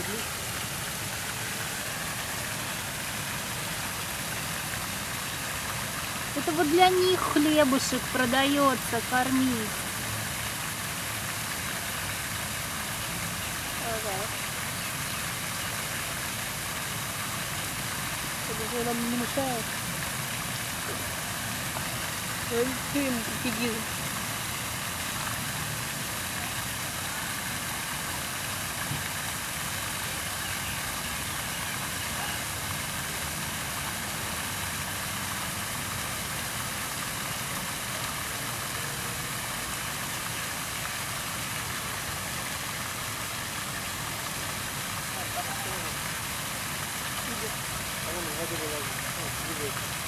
çekiyor. Это вот для них хлебушек продается, кормить. Чтобы нам не мешает. Ты им попеди. Hadi bakalım.